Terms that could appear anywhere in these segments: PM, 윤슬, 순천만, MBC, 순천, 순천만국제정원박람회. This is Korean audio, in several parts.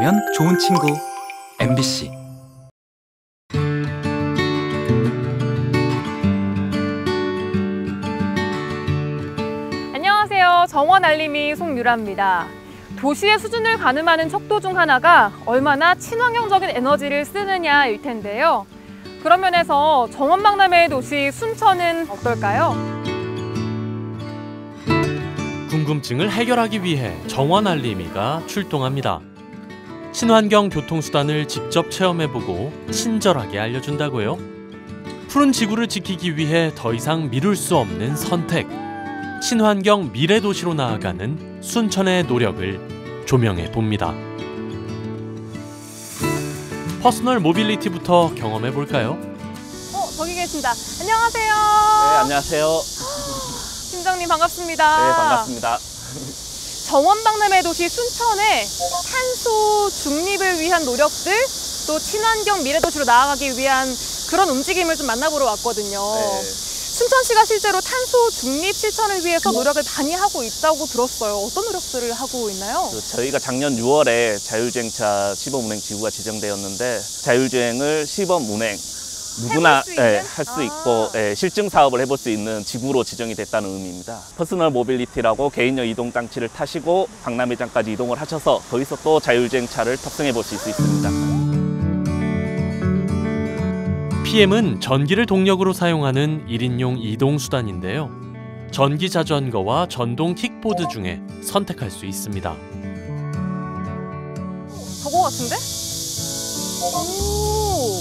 만나면 좋은 친구 MBC 안녕하세요. 정원 알림이 송유라입니다. 도시의 수준을 가늠하는 척도 중 하나가 얼마나 친환경적인 에너지를 쓰느냐일 텐데요. 그런 면에서 정원박람회의 도시 순천은 어떨까요? 궁금증을 해결하기 위해 정원 알림이가 출동합니다. 친환경 교통수단을 직접 체험해보고 친절하게 알려준다고요? 푸른 지구를 지키기 위해 더 이상 미룰 수 없는 선택. 친환경 미래 도시로 나아가는 순천의 노력을 조명해봅니다. 퍼스널 모빌리티부터 경험해볼까요? 저기 계신다. 안녕하세요. 네, 안녕하세요. 팀장님 반갑습니다. 네, 반갑습니다. 정원박람회 도시 순천에 탄소 중립을 위한 노력들, 또 친환경 미래도시로 나아가기 위한 그런 움직임을 좀 만나보러 왔거든요. 네. 순천시가 실제로 탄소 중립 실천을 위해서 노력을 많이 하고 있다고 들었어요. 어떤 노력들을 하고 있나요? 저희가 작년 6월에 자율주행차 시범운행 지구가 지정되었는데 자율주행을 시범운행 누구나 할 수 있고 실증 사업을 해볼 수 있는 지구로 지정이 됐다는 의미입니다. 퍼스널 모빌리티라고 개인용 이동 장치를 타시고 박람회장까지 이동을 하셔서 거기서 또 자율주행차를 탑승해 보실 수 있습니다. PM은 전기를 동력으로 사용하는 1인용 이동수단인데요. 전기 자전거와 전동 킥보드 중에 선택할 수 있습니다. 저거 같은데? 오,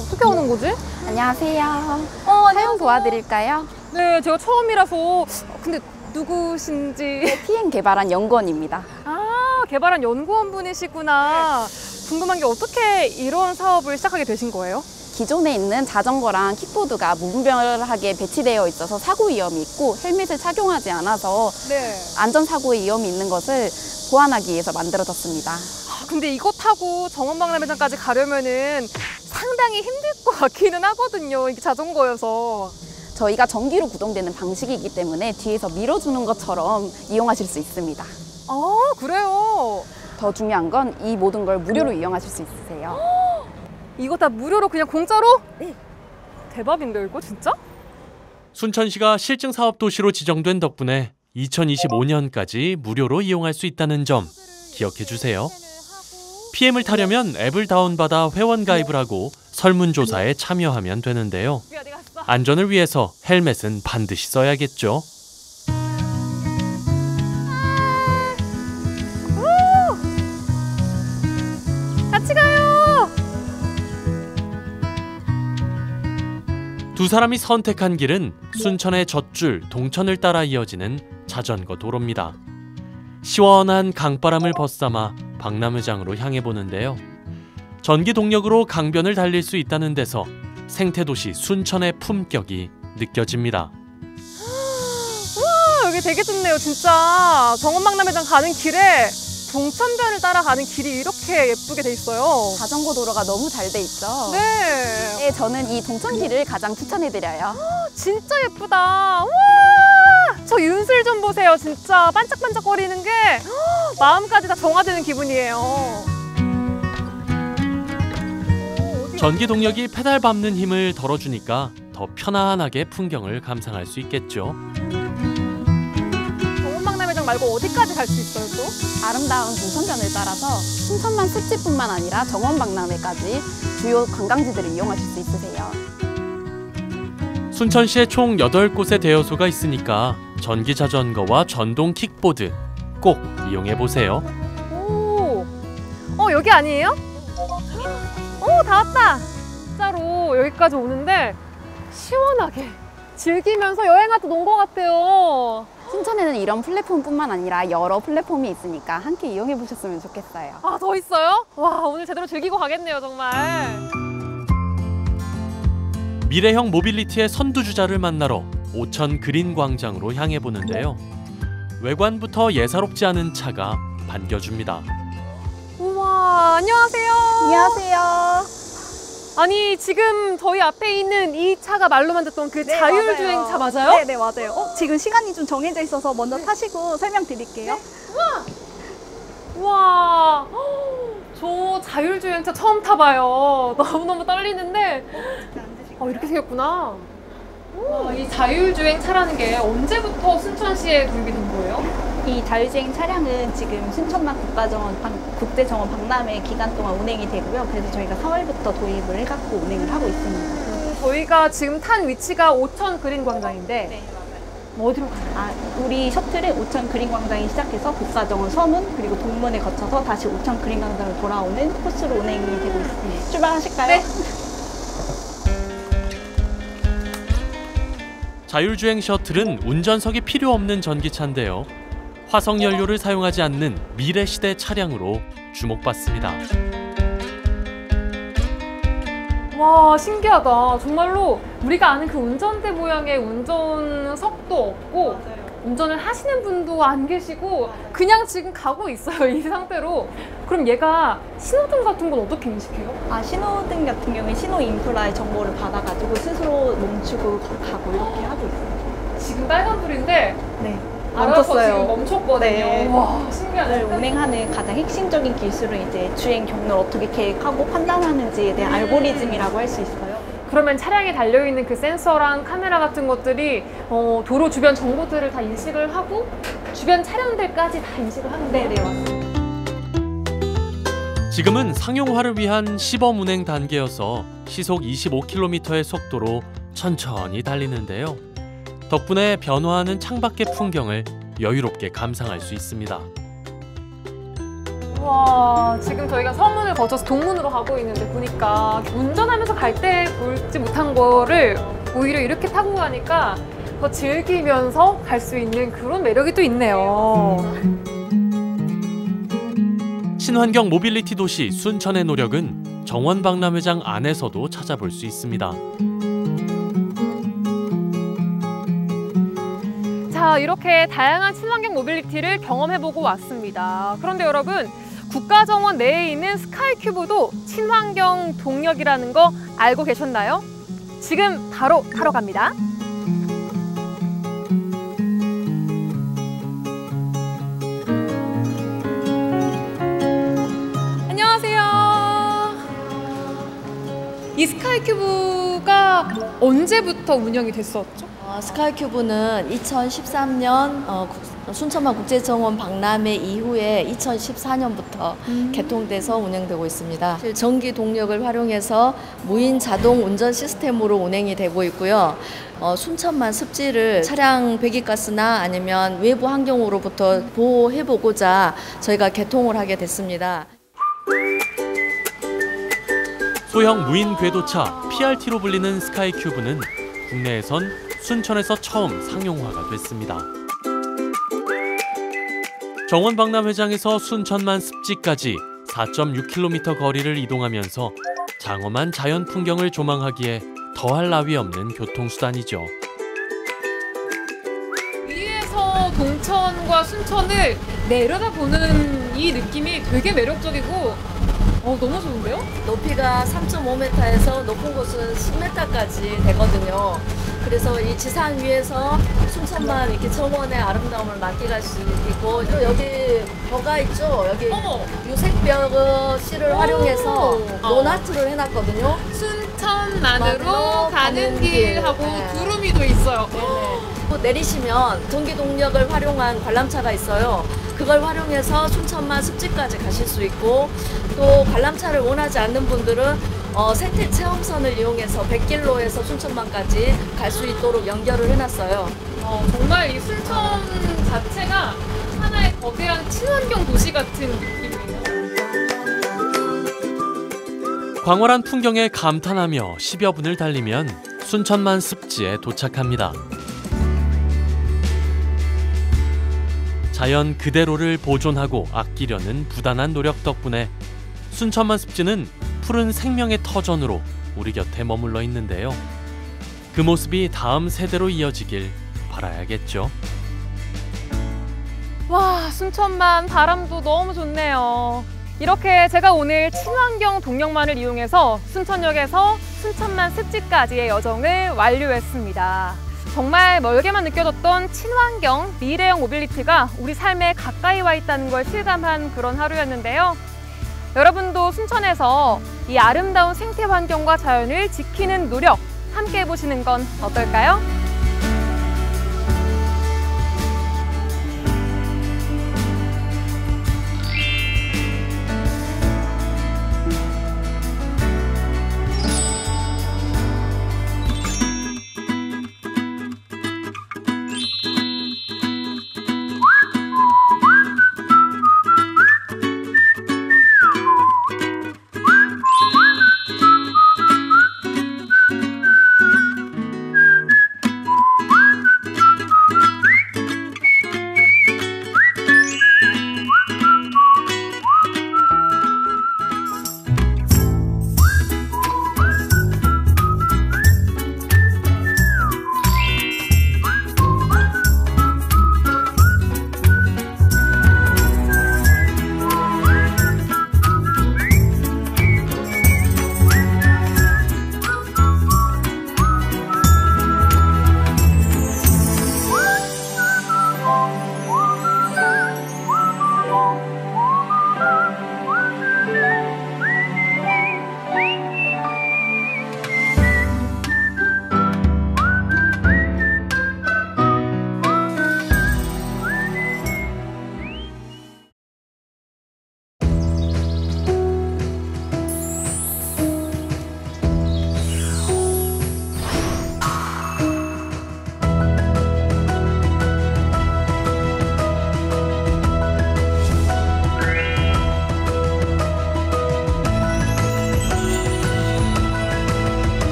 어떻게 하는 거지? 안녕하세요. 사용 도와드릴까요? 네, 제가 처음이라서. 근데 누구신지? 네, PM 개발한 연구원입니다. 아, 개발한 연구원분이시구나. 궁금한 게 어떻게 이런 사업을 시작하게 되신 거예요? 기존에 있는 자전거랑 킥보드가 무분별하게 배치되어 있어서 사고 위험이 있고 헬멧을 착용하지 않아서 안전사고의 위험이 있는 것을 보완하기 위해서 만들어졌습니다. 아, 근데 이거 타고 정원박람회장까지 가려면은 상당히 힘들 것 같기는 하거든요. 이게 자전거여서. 저희가 전기로 구동되는 방식이기 때문에 뒤에서 밀어주는 것처럼 이용하실 수 있습니다. 아, 그래요? 더 중요한 건 이 모든 걸 무료로 이용하실 수 있으세요. 이거 다 무료로 그냥 공짜로? 네. 대박인데 이거 진짜? 순천시가 실증사업 도시로 지정된 덕분에 2025년까지 무료로 이용할 수 있다는 점 기억해 주세요. PM을 타려면 앱을 다운받아 회원가입을 하고 설문조사에 참여하면 되는데요. 안전을 위해서 헬멧은 반드시 써야겠죠. 같이 가요. 두 사람이 선택한 길은 순천의 젖줄, 동천을 따라 이어지는 자전거 도로입니다. 시원한 강바람을 벗삼아 박람회장으로 향해 보는데요. 전기 동력으로 강변을 달릴 수 있다는 데서 생태도시 순천의 품격이 느껴집니다. 와, 여기 되게 좋네요, 진짜. 정원박람회장 가는 길에 동천변을 따라가는 길이 이렇게 예쁘게 돼 있어요. 자전거 도로가 너무 잘 돼 있죠? 네. 네, 저는 이 동천길을 가장 추천해드려요. 진짜 예쁘다. 와, 저 윤슬 좀 보세요. 진짜 반짝반짝거리는 게 마음까지 다 정화되는 기분이에요. 전기 동력이 페달 밟는 힘을 덜어주니까 더 편안하게 풍경을 감상할 수 있겠죠. 말고 어디까지 갈 수 있어요, 또? 아름다운 동천변을 따라서 순천만 특지뿐만 아니라 정원박람회까지 주요 관광지들을 이용하실 수 있으세요. 순천시에 총 8곳의 대여소가 있으니까 전기 자전거와 전동 킥보드 꼭 이용해보세요. 오, 여기 아니에요? 오, 다 왔다! 진짜로 여기까지 오는데 시원하게 즐기면서 여행하듯 온 것 같아요. 순천에는 이런 플랫폼뿐만 아니라 여러 플랫폼이 있으니까 함께 이용해 보셨으면 좋겠어요. 아, 더 있어요? 와, 오늘 제대로 즐기고 가겠네요, 정말. 미래형 모빌리티의 선두주자를 만나러 오천 그린 광장으로 향해 보는데요. 외관부터 예사롭지 않은 차가 반겨줍니다. 우와, 안녕하세요. 안녕하세요. 아니, 지금 저희 앞에 있는 이 차가 말로만 듣던 그 자율주행차 맞아요? 네, 맞아요. 지금 시간이 좀 정해져 있어서 먼저 타시고 설명드릴게요. 네. 우와! 저 자율주행차 처음 타봐요. 너무너무 떨리는데. 이렇게 생겼구나. 이 자율주행차라는 게 언제부터 순천시에 도입이 된 거예요? 이 자율주행 차량은 지금 순천만 국제정원 박람회 기간 동안 운행이 되고요. 그래서 저희가 4월부터 도입을 해갖고 운행을 하고 있습니다. 저희가 지금 탄 위치가 오천 그린 광장인데 네, 맞아요. 어디로 가요? 우리 셔틀은 오천 그린 광장이 시작해서 복사정원 서문 그리고 동문에 거쳐서 다시 오천 그린 광장으로 돌아오는 코스로 운행이 되고 있습니다. 출발하실까요? 네. 자율주행 셔틀은 운전석이 필요 없는 전기차인데요. 화석연료를 사용하지 않는 미래시대 차량으로 주목받습니다. 와, 신기하다. 정말로 우리가 아는 그 운전대 모양의 운전석도 없고 맞아요. 운전을 하시는 분도 안 계시고 그냥 지금 가고 있어요, 이 상태로. 그럼 얘가 신호등 같은 건 어떻게 인식해요? 신호등 같은 경우에 신호 인프라의 정보를 받아가지고 스스로 멈추고 가고 이렇게 하고 있어요. 지금 빨간불인데 네. 멈췄어요. 멈췄거든요. 네. 와, 신기하네. 운행하는 가장 핵심적인 기술은 이제 주행 경로를 어떻게 계획하고 판단하는지에 대한 알고리즘이라고 할 수 있어요. 그러면 차량에 달려있는 그 센서랑 카메라 같은 것들이 도로 주변 정보들을 다 인식을 하고 주변 차량들까지 다 인식을 하는 거예요? 네, 맞습니다. 지금은 상용화를 위한 시범 운행 단계여서 시속 25km의 속도로 천천히 달리는데요. 덕분에 변화하는 창밖의 풍경을 여유롭게 감상할 수 있습니다. 와, 지금 저희가 서문을 거쳐서 동문으로 가고 있는데 보니까 운전하면서 갈 때 볼지 못한 거를 오히려 이렇게 타고 가니까 더 즐기면서 갈 수 있는 그런 매력이 또 있네요. 친환경 모빌리티 도시 순천의 노력은 정원박람회장 안에서도 찾아볼 수 있습니다. 자, 이렇게 다양한 친환경 모빌리티를 경험해보고 왔습니다. 그런데 여러분, 국가정원 내에 있는 스카이큐브도 친환경 동력이라는 거 알고 계셨나요? 지금 바로 타러 갑니다. 안녕하세요. 이 스카이큐브가 언제부터 운영이 됐었죠? 스카이큐브는 2013년 순천만 국제정원 박람회 이후에 2014년부터 개통돼서 운영되고 있습니다. 전기 동력을 활용해서 무인 자동 운전 시스템으로 운행이 되고 있고요. 순천만 습지를 차량 배기가스나 아니면 외부 환경으로부터 보호해보고자 저희가 개통을 하게 됐습니다. 소형 무인 궤도차 PRT로 불리는 스카이큐브는 국내에선 순천에서 처음 상용화가 됐습니다. 정원박람회장에서 순천만 습지까지 4.6km 거리를 이동하면서 장엄한 자연 풍경을 조망하기에 더할 나위 없는 교통수단이죠. 위에서 동천과 순천을 내려다보는 이 느낌이 되게 매력적이고 너무 좋은데요? 높이가 3.5m에서 높은 곳은 10m까지 되거든요. 그래서 이 지상 위에서 순천만 이렇게 정원의 아름다움을 만끽할 수 있고, 또 여기 벼가 있죠? 여기 유색벽 씨를 활용해서 논아트를 해놨거든요. 순천만으로 가는 길 하고 네. 구름이도 있어요. 또 내리시면 전기 동력을 활용한 관람차가 있어요. 그걸 활용해서 순천만 습지까지 가실 수 있고, 또 관람차를 원하지 않는 분들은 생태 체험선을 이용해서 백길로에서 순천만까지 갈 수 있도록 연결을 해놨어요. 정말 이 순천 자체가 하나의 거대한 친환경 도시 같은 느낌이에요. 광활한 풍경에 감탄하며 10여 분을 달리면 순천만 습지에 도착합니다. 자연 그대로를 보존하고 아끼려는 부단한 노력 덕분에 순천만 습지는 푸른 생명의 터전으로 우리 곁에 머물러 있는데요. 그 모습이 다음 세대로 이어지길 바라야겠죠. 와, 순천만 바람도 너무 좋네요. 이렇게 제가 오늘 친환경 동력만을 이용해서 순천역에서 순천만 습지까지의 여정을 완료했습니다. 정말 멀게만 느껴졌던 친환경, 미래형 모빌리티가 우리 삶에 가까이 와 있다는 걸 실감한 그런 하루였는데요. 여러분도 순천에서 이 아름다운 생태 환경과 자연을 지키는 노력 함께 해보시는 건 어떨까요?